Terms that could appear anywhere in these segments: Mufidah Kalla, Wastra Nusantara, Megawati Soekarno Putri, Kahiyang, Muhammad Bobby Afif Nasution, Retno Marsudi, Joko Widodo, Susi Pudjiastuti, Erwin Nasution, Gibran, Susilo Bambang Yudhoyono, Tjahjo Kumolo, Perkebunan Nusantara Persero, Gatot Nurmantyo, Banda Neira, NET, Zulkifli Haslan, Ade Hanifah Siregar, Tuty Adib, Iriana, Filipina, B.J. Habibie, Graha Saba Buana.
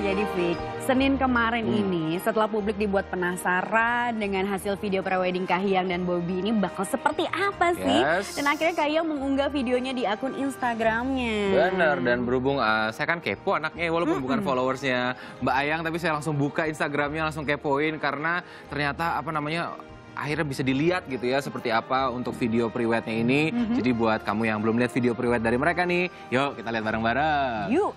terjadi, Vick. Senin kemarin ini, setelah publik dibuat penasaran dengan hasil video prewedding Kahiyang dan Bobby ini bakal seperti apa sih? Yes. Dan akhirnya Kahiyang mengunggah videonya di akun Instagramnya. Bener, dan berhubung saya kan kepo anaknya, walaupun bukan followersnya Mbak Ayang, tapi saya langsung buka Instagramnya, langsung kepoin karena ternyata apa namanya, akhirnya bisa dilihat gitu ya seperti apa untuk video prewednya ini. Jadi buat kamu yang belum lihat video prewed dari mereka nih, yuk kita lihat bareng-bareng. Yuk.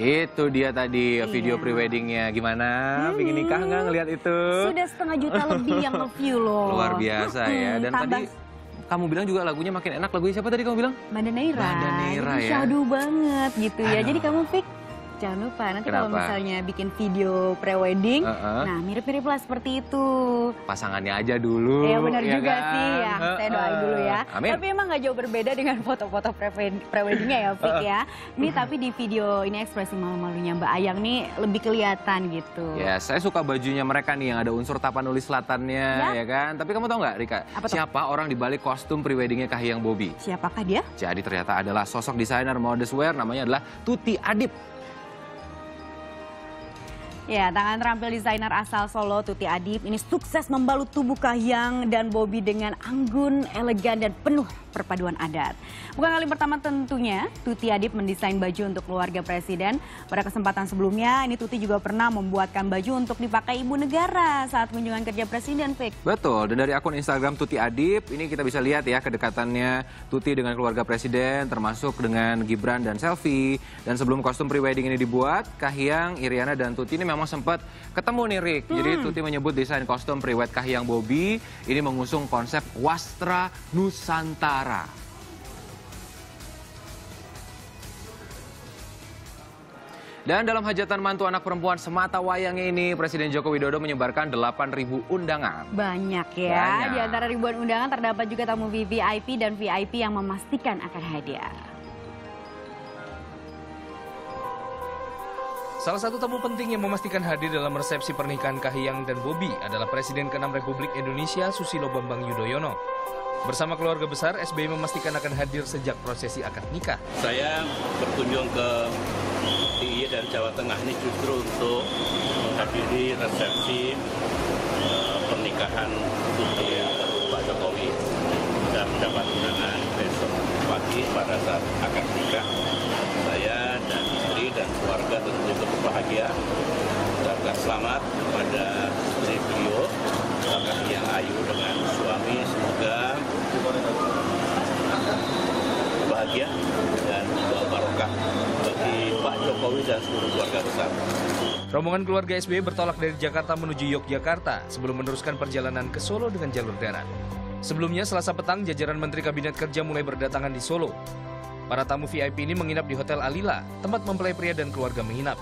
Itu dia tadi video preweddingnya. Gimana? Pengen nikah nggak ngelihat itu? Sudah 1,5 juta lebih yang nge-view loh. Luar biasa ya. Dan tadi kamu bilang juga lagunya makin enak. Lagunya siapa tadi kamu bilang? Banda Neira. Banda Neira ya. Syahdu banget gitu ya. Jadi kamu Vick, jangan lupa nanti kalau misalnya bikin video prewedding, nah mirip-mirip lah seperti itu. Pasangannya aja dulu. Iya benar ya juga kan? Sih ya. Saya doain dulu ya. Amin. Tapi emang nggak jauh berbeda dengan foto-foto preweddingnya ya, Vick ya. Ini tapi di video ini ekspresi malu-malunya Mbak Ayang nih lebih kelihatan gitu. Ya, saya suka bajunya mereka nih yang ada unsur Tapanuli Selatannya ya kan. Tapi kamu tahu nggak Rika, siapa orang di balik kostum preweddingnya Kahiyang Bobby? Siapakah dia? Jadi ternyata adalah sosok desainer modeswear namanya adalah Tuty Adib. Ya, tangan terampil desainer asal Solo, Tuty Adib, ini sukses membalut tubuh Kahiyang dan Bobby dengan anggun, elegan, dan penuh perpaduan adat. Bukan kali pertama tentunya, Tuty Adib mendesain baju untuk keluarga presiden. Pada kesempatan sebelumnya, ini Tuty juga pernah membuatkan baju untuk dipakai ibu negara saat kunjungan kerja presiden, Vick. Betul, dan dari akun Instagram Tuty Adib, ini kita bisa lihat ya kedekatannya Tuty dengan keluarga presiden, termasuk dengan Gibran dan selfie. Dan sebelum kostum prewedding ini dibuat, Kahiyang, Iriana, dan Tuty ini memang sempat ketemu nih Rik. Jadi Tuty menyebut desain kostum prewed Kahiyang Bobby ini mengusung konsep Wastra Nusantara. Dan dalam hajatan mantu anak perempuan semata wayangnya ini, Presiden Joko Widodo menyebarkan 8.000 undangan. Banyak ya. Banyak. Di antara ribuan undangan terdapat juga tamu VVIP dan VIP yang memastikan akan hadir. Salah satu tamu penting yang memastikan hadir dalam resepsi pernikahan Kahiyang dan Bobby adalah Presiden ke-6 Republik Indonesia Susilo Bambang Yudhoyono. Bersama keluarga besar, SBY memastikan akan hadir sejak prosesi akad nikah. Saya berkunjung ke DIY dan Jawa Tengah ini justru untuk menghadiri resepsi pernikahan Tuty Pak Jokowi dan mendapat undangan besok pagi pada saat akad nikah. Saya dan dan keluarga tentunya cukup bahagia. Ucapkan selamat kepada istri beliau, Kahiyang Ayu dengan suami. Semoga bahagia dan barokah bagi Pak Jokowi dan seluruh keluarga besar. Rombongan keluarga SBY bertolak dari Jakarta menuju Yogyakarta sebelum meneruskan perjalanan ke Solo dengan jalur darat. Sebelumnya, Selasa petang, jajaran Menteri Kabinet Kerja mulai berdatangan di Solo. Para tamu VIP ini menginap di Hotel Alila, tempat mempelai pria dan keluarga menginap.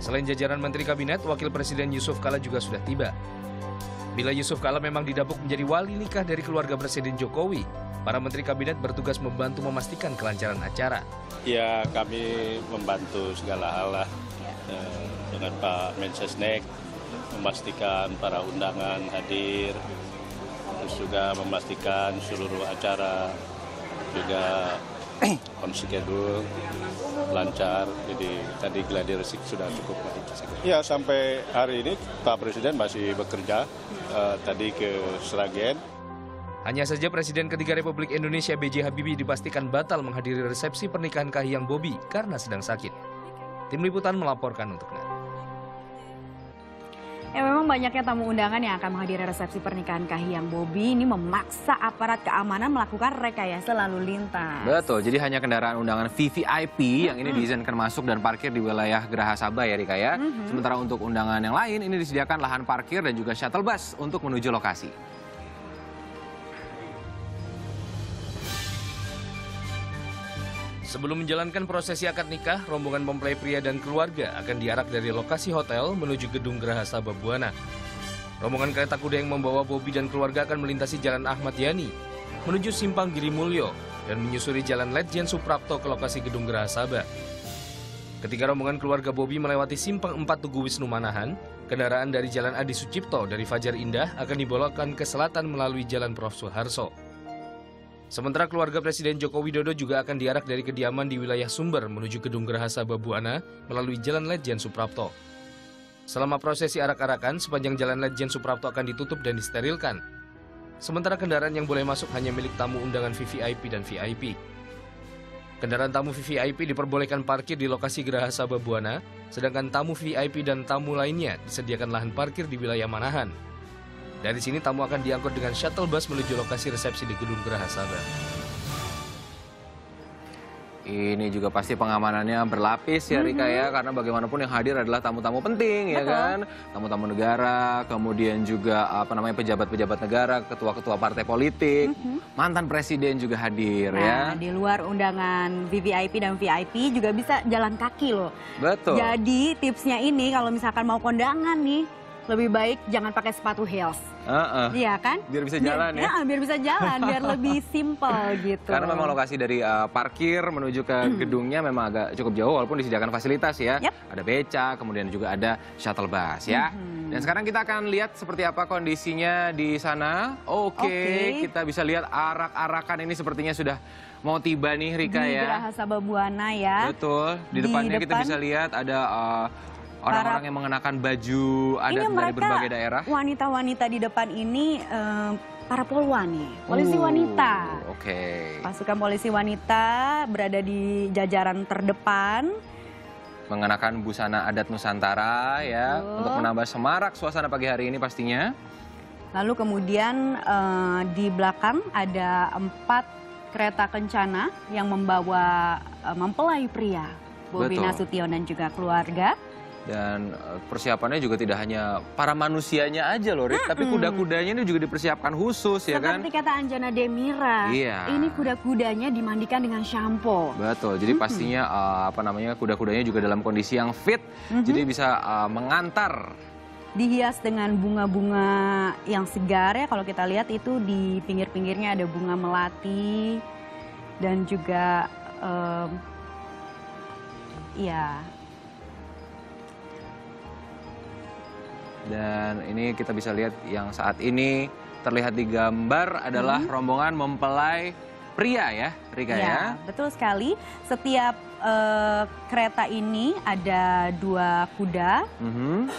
Selain jajaran Menteri Kabinet, Wakil Presiden Jusuf Kalla juga sudah tiba. Bila Jusuf Kalla memang didapuk menjadi wali nikah dari keluarga Presiden Jokowi, para Menteri Kabinet bertugas membantu memastikan kelancaran acara. Ya, kami membantu segala hal lah dengan Pak Mensesnek, memastikan para undangan hadir, terus juga memastikan seluruh acara juga konsikedul lancar. Jadi tadi gladi resik sudah cukup baik. Ya, sampai hari ini Pak Presiden masih bekerja tadi ke Sragen. Hanya saja Presiden ketiga Republik Indonesia B.J. Habibie dipastikan batal menghadiri resepsi pernikahan Kahiyang Bobby karena sedang sakit. Tim Liputan melaporkan untuk Net. Memang banyaknya tamu undangan yang akan menghadiri resepsi pernikahan Kahiyang Bobby ini memaksa aparat keamanan melakukan rekayasa lalu lintas. Betul, jadi hanya kendaraan undangan VVIP yang ini diizinkan masuk dan parkir di wilayah Graha Saba ya Rika ya. Sementara untuk undangan yang lain ini disediakan lahan parkir dan juga shuttle bus untuk menuju lokasi. Sebelum menjalankan prosesi akad nikah, rombongan mempelai pria dan keluarga akan diarak dari lokasi hotel menuju gedung Graha Saba Buana. Rombongan kereta kuda yang membawa Bobby dan keluarga akan melintasi Jalan Ahmad Yani, menuju Simpang Giri Mulyo, dan menyusuri Jalan Letjen Suprapto ke lokasi gedung Graha Saba. Ketika rombongan keluarga Bobby melewati Simpang 4 Tugu Wisnu Manahan, kendaraan dari Jalan Adi Sucipto dari Fajar Indah akan dibolokkan ke selatan melalui Jalan Prof. Suharso. Sementara keluarga Presiden Joko Widodo juga akan diarak dari kediaman di wilayah Sumber menuju gedung Graha Saba Buana melalui Jalan Letjen Suprapto. Selama prosesi arak-arakan, sepanjang Jalan Letjen Suprapto akan ditutup dan disterilkan. Sementara kendaraan yang boleh masuk hanya milik tamu undangan VVIP dan VIP. Kendaraan tamu VVIP diperbolehkan parkir di lokasi Graha Saba Buana, sedangkan tamu VIP dan tamu lainnya disediakan lahan parkir di wilayah Manahan. Dari sini tamu akan diangkut dengan shuttle bus menuju lokasi resepsi di gedung Graha Saba. Ini juga pasti pengamanannya berlapis ya Rika ya, karena bagaimanapun yang hadir adalah tamu-tamu penting ya kan, tamu-tamu negara, kemudian juga pejabat-pejabat negara, ketua-ketua partai politik, mantan presiden juga hadir ya. Di luar undangan VVIP dan VIP juga bisa jalan kaki loh. Betul. Jadi tipsnya ini kalau misalkan mau kondangan nih, lebih baik jangan pakai sepatu heels. Iya kan? Biar bisa jalan ya? Iya, biar bisa jalan, biar lebih simpel gitu. Karena memang lokasi dari parkir menuju ke gedungnya memang agak cukup jauh walaupun disediakan fasilitas ya. Ada beca, kemudian juga ada shuttle bus ya. Dan sekarang kita akan lihat seperti apa kondisinya di sana. Oke, kita bisa lihat arak-arakan ini sepertinya sudah mau tiba nih Rika ya. Di Graha Saba Buana ya. Betul, di depannya kita bisa lihat ada... orang-orang yang mengenakan baju adat dari berbagai daerah. Wanita-wanita di depan ini para polwan, polisi wanita. Pasukan polisi wanita berada di jajaran terdepan. Mengenakan busana adat Nusantara ya, untuk menambah semarak suasana pagi hari ini pastinya. Lalu kemudian di belakang ada 4 kereta kencana yang membawa mempelai pria, Bobby Nasution dan juga keluarga. Dan persiapannya juga tidak hanya para manusianya aja loh, Rit, tapi kuda-kudanya ini juga dipersiapkan khusus ya kan? Seperti kata Anjana Demira, ini kuda-kudanya dimandikan dengan shampoo. Betul, jadi pastinya kuda-kudanya juga dalam kondisi yang fit, jadi bisa mengantar. Dihias dengan bunga-bunga yang segar ya, kalau kita lihat itu di pinggir-pinggirnya ada bunga melati dan juga, Dan ini kita bisa lihat yang saat ini terlihat di gambar adalah rombongan mempelai pria ya, Rika ya. Betul sekali. Setiap kereta ini ada 2 kuda.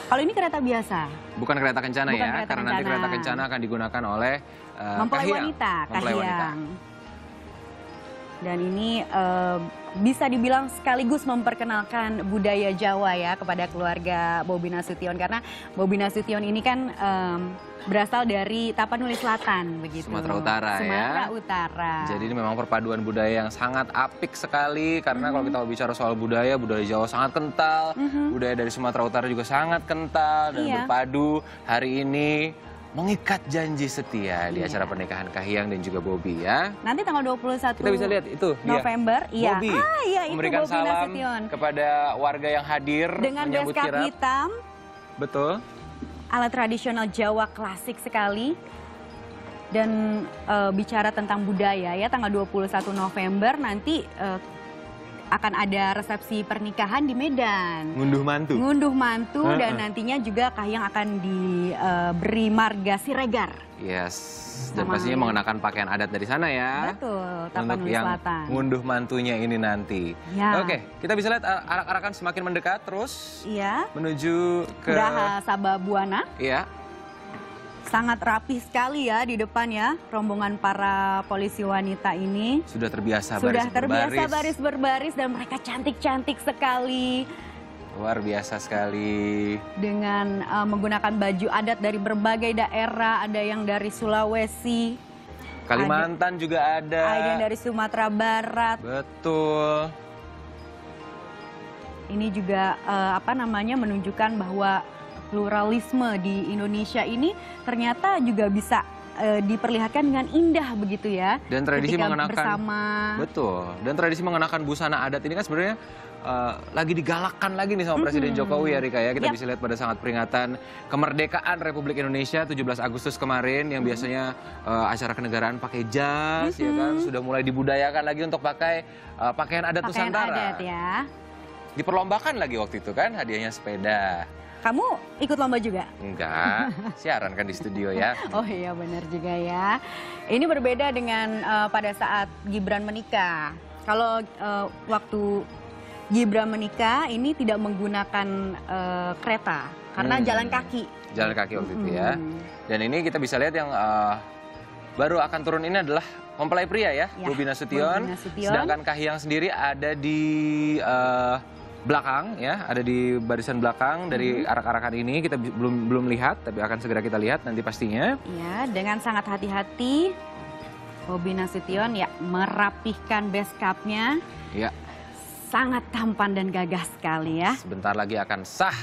Kalau ini kereta biasa. Bukan kereta kencana karena nanti kereta kencana akan digunakan oleh mempelai wanita, Kahiyang. Dan ini bisa dibilang sekaligus memperkenalkan budaya Jawa ya kepada keluarga Bobby Nasution. Karena Bobby Nasution ini kan berasal dari Tapanuli Selatan begitu. Sumatera Utara ya. Sumatera Utara. Jadi ini memang perpaduan budaya yang sangat apik sekali. Karena kalau kita bicara soal budaya, budaya Jawa sangat kental. Budaya dari Sumatera Utara juga sangat kental. Dan berpadu hari ini. Mengikat janji setia di acara pernikahan Kahiyang dan juga Bobby ya. Nanti tanggal 21 kita bisa lihat itu November Bobby memberikan Bobby salam Nasution kepada warga yang hadir dengan menyambut kirap hitam. Betul. Alat tradisional Jawa klasik sekali. Dan bicara tentang budaya ya, tanggal 21 November nanti akan ada resepsi pernikahan di Medan. Ngunduh mantu dan nantinya juga Kahiyang akan diberi marga Siregar. Dan pastinya mengenakan pakaian adat dari sana ya. Betul, Tapanuli Selatan. Ngunduh mantunya ini nanti. Oke, kita bisa lihat arak-arakan semakin mendekat terus. Menuju ke Graha Saba Buana. Sangat rapi sekali ya di depan ya, rombongan para polisi wanita ini. Sudah terbiasa baris berbaris dan mereka cantik-cantik sekali. Luar biasa sekali. Dengan menggunakan baju adat dari berbagai daerah, ada yang dari Sulawesi, Kalimantan ada, juga ada yang dari Sumatera Barat. Betul. Ini juga menunjukkan bahwa pluralisme di Indonesia ini ternyata juga bisa diperlihatkan dengan indah begitu ya. Dan tradisi mengenakan bersama. Betul. Dan tradisi mengenakan busana adat ini kan sebenarnya lagi digalakkan lagi nih sama Presiden Jokowi ya Rika ya. Kita bisa lihat pada saat peringatan kemerdekaan Republik Indonesia 17 Agustus kemarin yang biasanya acara kenegaraan pakai jas ya kan, sudah mulai dibudayakan lagi untuk pakai pakaian adat Nusantara. Pakaian adat ya. Diperlombakan lagi waktu itu kan, hadiahnya sepeda. Kamu ikut lomba juga? Enggak, siaran kan di studio ya. Oh iya benar juga ya. Ini berbeda dengan pada saat Gibran menikah. Kalau waktu Gibran menikah ini tidak menggunakan kereta karena jalan kaki. Jalan kaki waktu itu ya. Dan ini kita bisa lihat yang baru akan turun ini adalah mempelai pria ya, Bobby Nasution. Sedangkan Kahiyang sendiri ada di belakang ya, ada di barisan belakang dari arak-arakan ini kita belum lihat, tapi akan segera kita lihat nanti pastinya. Iya, dengan sangat hati-hati Bobby Nasution ya merapihkan base cupnya. Iya. Sangat tampan dan gagah sekali ya. Sebentar lagi akan sah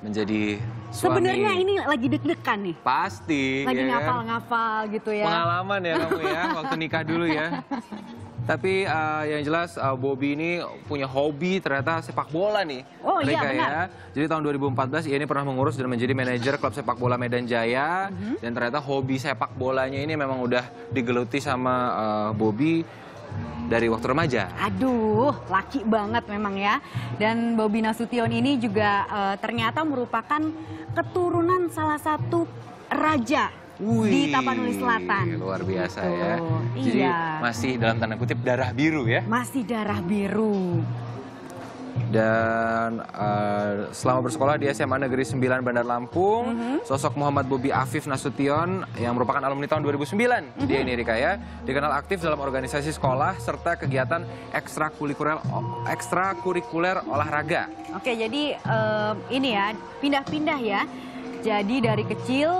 menjadi suami. Sebenarnya ini lagi deg-degan nih. Pasti. Lagi ngapal-ngapal gitu ya. Pengalaman ya kamu ya waktu nikah dulu ya. Tapi yang jelas Bobby ini punya hobi ternyata sepak bola nih. Oh iya benar. Ya. Jadi tahun 2014 ia ini pernah mengurus dan menjadi manajer klub sepak bola Medan Jaya. Dan ternyata hobi sepak bolanya ini memang udah digeluti sama Bobby dari waktu remaja. Aduh, laki banget memang ya. Dan Bobby Nasution ini juga ternyata merupakan keturunan salah satu raja. Wih, di Tapanuli Selatan. Luar biasa gitu. Ya. Jadi masih dalam tanda kutip darah biru ya. Masih darah biru. Dan selama bersekolah di SMA Negeri 9 Bandar Lampung, sosok Muhammad Bobby Afif Nasution yang merupakan alumni tahun 2009, dia ini Rika ya, dikenal aktif dalam organisasi sekolah serta kegiatan ekstrakurikuler olahraga. Oke, jadi ini ya, pindah-pindah ya. Jadi dari kecil,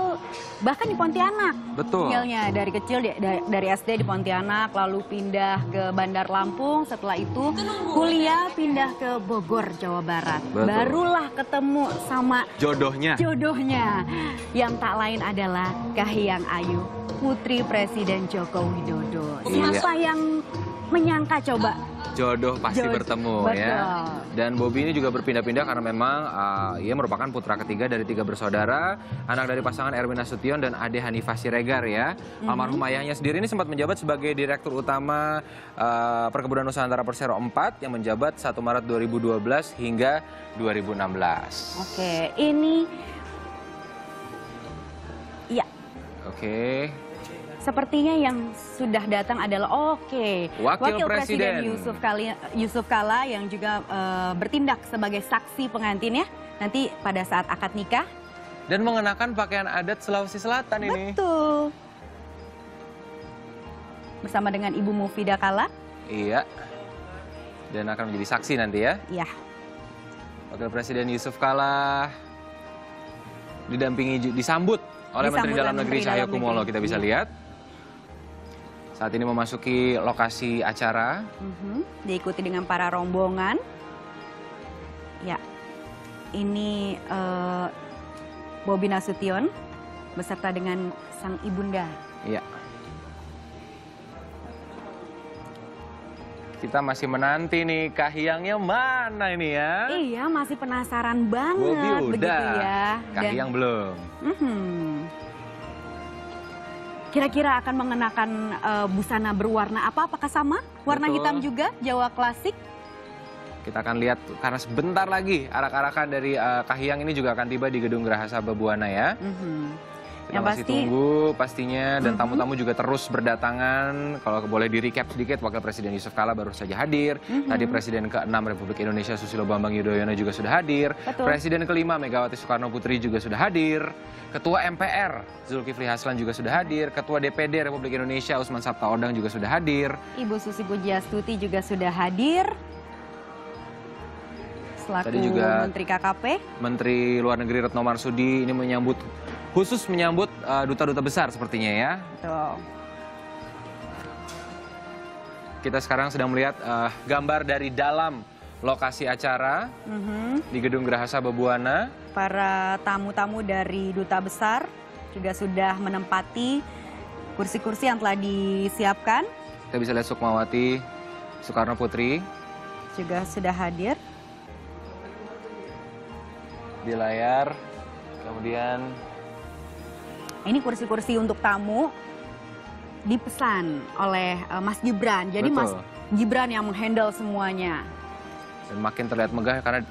bahkan di Pontianak. Betul. Tinggalnya dari kecil, dari SD di Pontianak, lalu pindah ke Bandar Lampung. Setelah itu kuliah pindah ke Bogor, Jawa Barat. Betul. Barulah ketemu sama jodohnya. Jodohnya. Yang tak lain adalah Kahiyang Ayu, putri Presiden Joko Widodo. Siapa yang menyangka coba? Jodoh pasti bertemu ya. Dan Bobby ini juga berpindah-pindah karena memang ia merupakan putra ketiga dari 3 bersaudara, anak dari pasangan Erwin Nasution dan Ade Hanifah Siregar ya. Almarhum ayahnya sendiri ini sempat menjabat sebagai direktur utama Perkebunan Nusantara Persero 4 yang menjabat 1 Maret 2012 hingga 2016. Oke, ini ya. Oke. Sepertinya yang sudah datang adalah Wakil Presiden Jusuf Kalla yang juga bertindak sebagai saksi pengantin ya nanti pada saat akad nikah dan mengenakan pakaian adat Sulawesi Selatan ini. Betul. Bersama dengan Ibu Mufidah Kalla. Iya. Dan akan menjadi saksi nanti ya. Iya. Wakil Presiden Jusuf Kalla disambut oleh Menteri Dalam Negeri Tjahjo Kumolo kita bisa lihat. Saat ini memasuki lokasi acara. Diikuti dengan para rombongan. Ya, ini Bobby Nasution beserta dengan sang ibunda. Iya. Kita masih menanti nih Kahiyangnya mana ini ya? Iya, masih penasaran banget. Bobby udah, begitu ya. Kahiyang belum. Kira-kira akan mengenakan busana berwarna apa? Apakah sama? Warna hitam juga, Jawa klasik? Kita akan lihat karena sebentar lagi arak-arakan dari Kahiyang ini juga akan tiba di gedung Graha Saba Buana ya. Kita masih tunggu pastinya dan tamu-tamu juga terus berdatangan. Kalau boleh di recap sedikit, Wakil Presiden Jusuf Kalla baru saja hadir. Tadi Presiden ke-6 Republik Indonesia Susilo Bambang Yudhoyono juga sudah hadir. Betul. Presiden ke-5 Megawati Soekarno Putri juga sudah hadir. Ketua MPR Zulkifli Haslan juga sudah hadir. Ketua DPD Republik Indonesia Oesman Sapta Odang juga sudah hadir. Ibu Susi Pudjiastuti juga sudah hadir. selaku tadi juga Menteri KKP. Menteri Luar Negeri Retno Marsudi ini menyambut, khusus menyambut duta-duta besar sepertinya ya. Betul. Kita sekarang sedang melihat gambar dari dalam lokasi acara di Gedung Graha Saba Buana. Para tamu-tamu dari duta besar juga sudah menempati kursi-kursi yang telah disiapkan. Kita bisa lihat Sukmawati Soekarno Putri juga sudah hadir di layar. Kemudian ini kursi-kursi untuk tamu dipesan oleh Mas Gibran. Jadi betul, Mas Gibran yang menghandle semuanya. Dan makin terlihat megah karena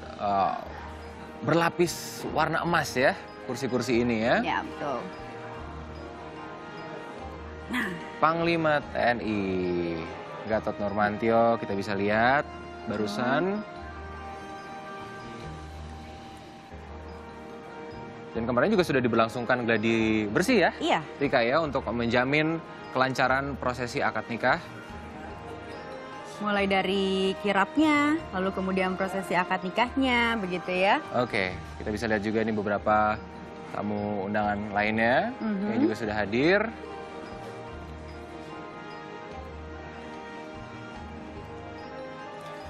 berlapis warna emas ya kursi-kursi ini ya. Ya betul. Nah, Panglima TNI Gatot Nurmantyo kita bisa lihat barusan. Dan kemarin juga sudah diberlangsungkan gladi bersih ya, iya, Rika ya, untuk menjamin kelancaran prosesi akad nikah. Mulai dari kirapnya, lalu kemudian prosesi akad nikahnya, begitu ya. Oke, kita bisa lihat juga ini beberapa tamu undangan lainnya yang juga sudah hadir.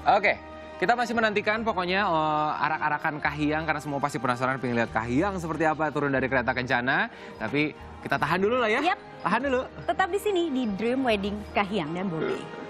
Oke. Kita masih menantikan pokoknya arak-arakan Kahiyang karena semua pasti penasaran pengen lihat Kahiyang seperti apa turun dari kereta kencana. Tapi kita tahan dulu lah ya. Yep. Tahan dulu. Tetap di sini di Dream Wedding Kahiyang dan Bobby.